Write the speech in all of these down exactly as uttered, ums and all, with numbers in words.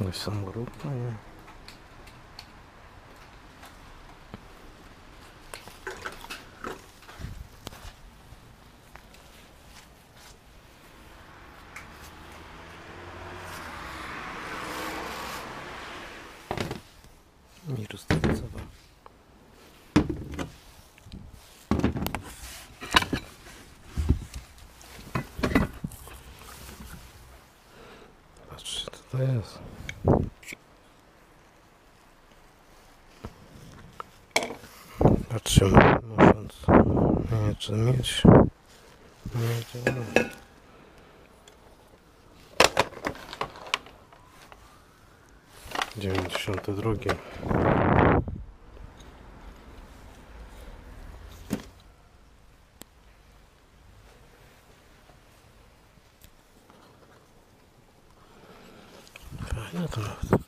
No i samoróbka, nie? Patrzymy, musząc nie czy mieć nie działa. dziewięćdziesiąt dwa. Fajna to nawet.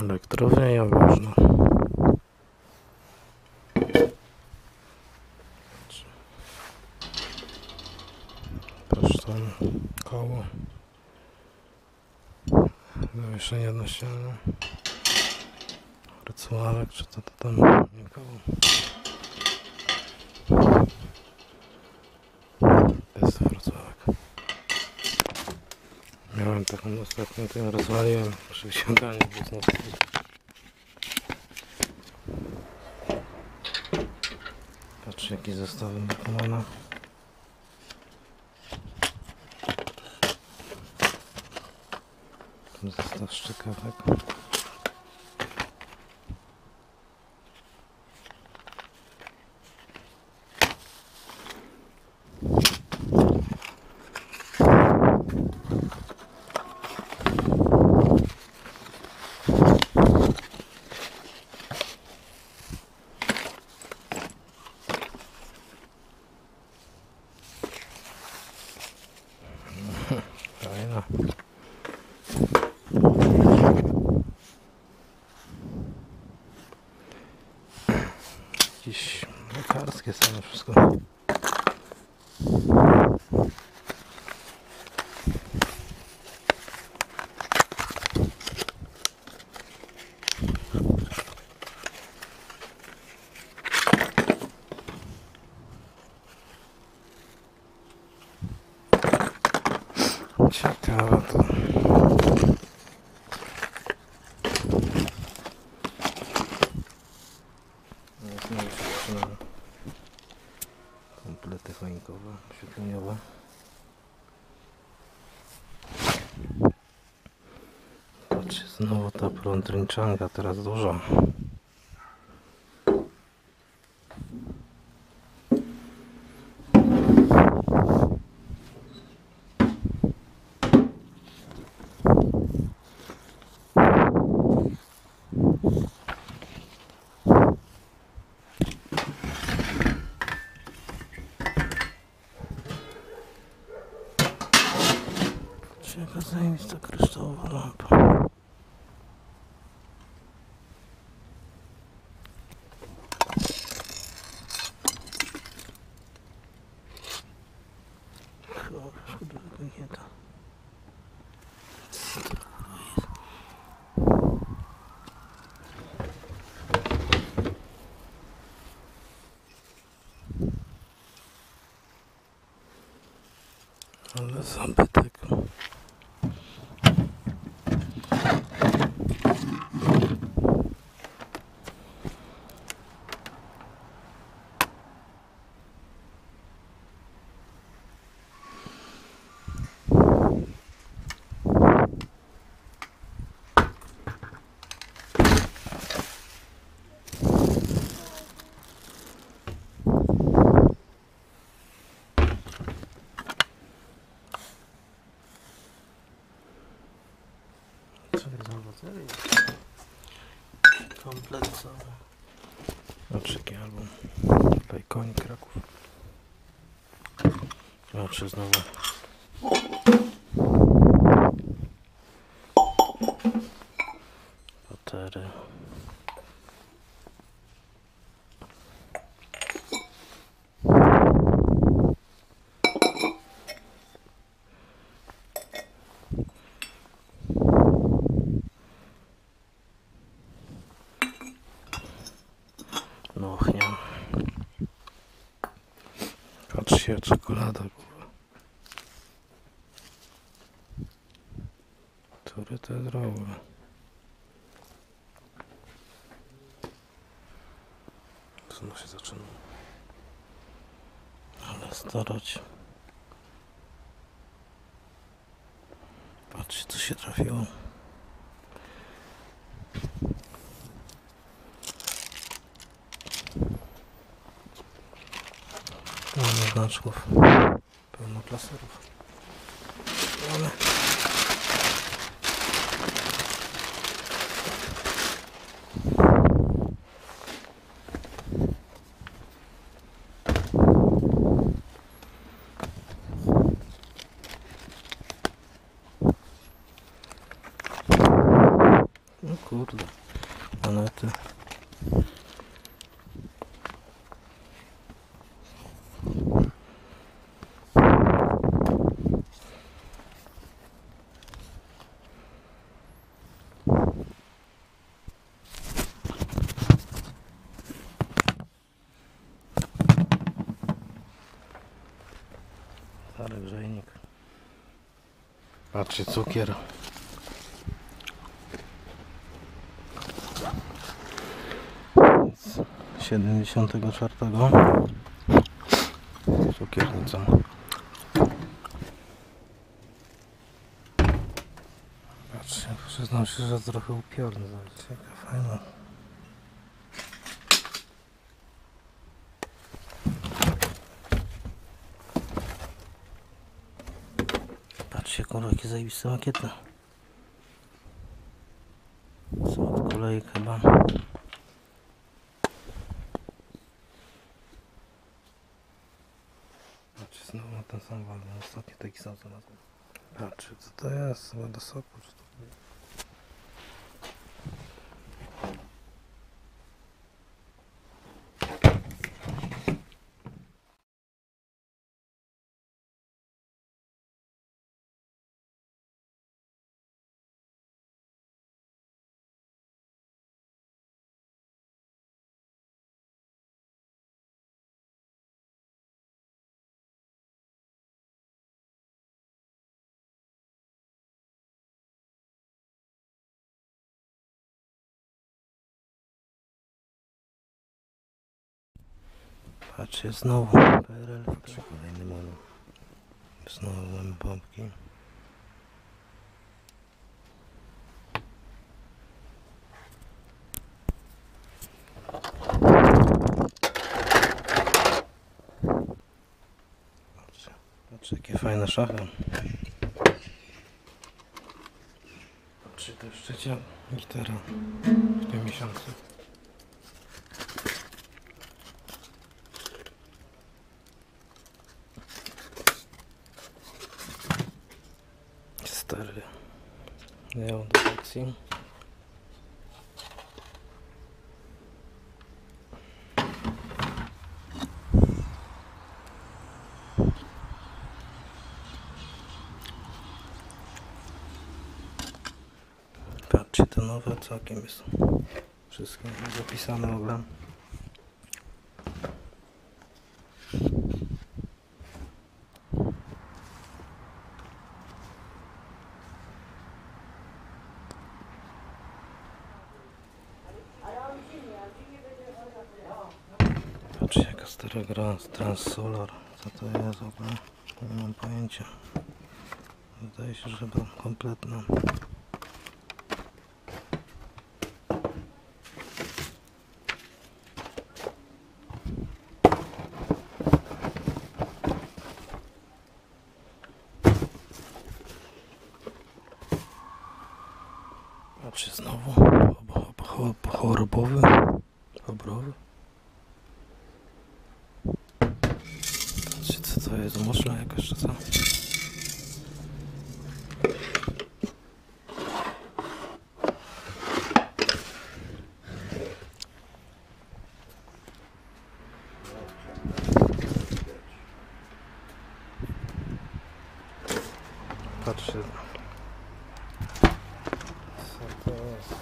Elektrownia jabłuszna. Patrz tam koło. Zawieszenie na ścianę. Rycławek, czy to, to tam nie koło. To jest rycławek. Miałem taką ostatnią, to ją rozwaliłem przy wsiadaniu. Patrz jakie zestawy wykonane. Zestaw szczykawek. Jakieś lekarskie same wszystko. Ciekawe to. Komplety choinkowe, oświetleniowe. Patrzcie, znowu ta prądrynczanka, teraz duża. Jaka zajmista kryształowa lampa. Szkoda, że nie da. Ale zabytek. Komplet cały. Oczyki album. Tutaj koń Kraków. Oczy znowu. Pottery. Jaka czekolada, kurwa. Który to jest rower? Znów się zaczyna. Ale starać. Patrzcie, co się trafiło. Pełno znaczków, pełno klaserów. Ale... No kurde, planety. Stary grzejnik. Patrzcie, cukier. siedemdziesiątego czwartego. Cukiernica. Patrzcie, przyznam się, że trochę upiorny. Zobaczcie, jaka fajna. Patrzcie, kurwa, jakie zajebiste makiety. Są od kolei chyba. Znowu ma ten sam walny, ostatni taki sam znalazłem. Patrzcie, co to jest? Chyba do soku, czy to patrzcie, znowu P R L, patrzcie, kolejny model. Znowu mamy bombki. Patrzcie, patrzcie, jakie fajne szachy. Patrzcie, to już trzecia gitara w tym miesiącu. Stary, ja mam do lekcji. Patrzcie, to nowe całkiem jest. Wszystko zapisane w ogóle. Patrzcie, jaka stara gra, trans-solar, co to jest w ogóle, nie mam pojęcia. Wydaje się, że chyba kompletna. Patrzcie, znowu chorobowy, obrowy. To jest mocno jakoś, czy co? Patrzcie. Co to jest?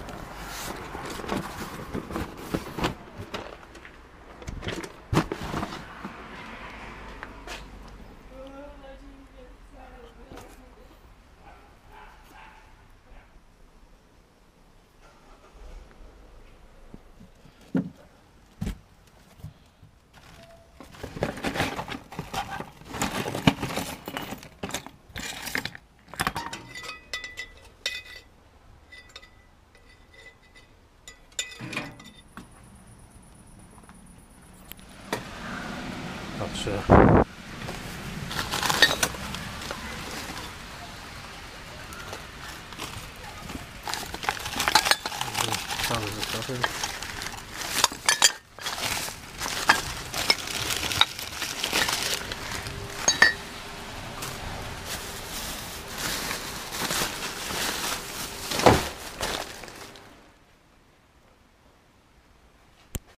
jeszcze. Cały zestaw.